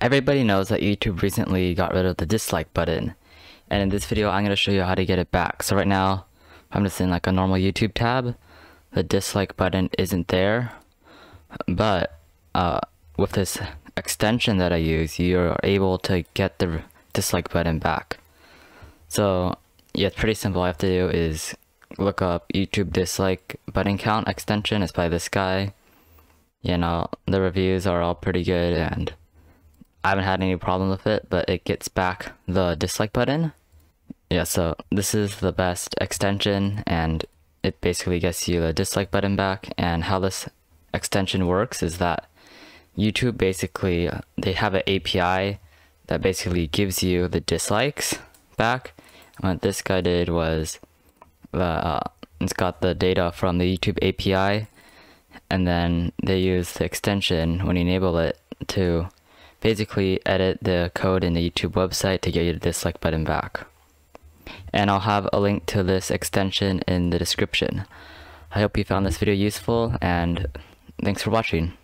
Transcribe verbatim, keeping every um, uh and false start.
Everybody knows that YouTube recently got rid of the dislike button, and in this video I'm going to show you how to get it back. So right now I'm just in like a normal YouTube tab. The dislike button isn't there, but uh, with this extension that I use, you're able to get the dislike button back. So yeah, it's pretty simple. All I have to do is look up YouTube dislike button count extension. It's by this guy. You know, the reviews are all pretty good and I haven't had any problem with it, but it gets back the dislike button. Yeah, so this is the best extension and it basically gets you the dislike button back. And how this extension works is that YouTube basically, they have an A P I that basically gives you the dislikes back. And what this guy did was the, uh, it's got the data from the YouTube A P I, and then they use the extension when you enable it to basically edit the code in the YouTube website to get your dislike button back. And I'll have a link to this extension in the description. I hope you found this video useful, and thanks for watching.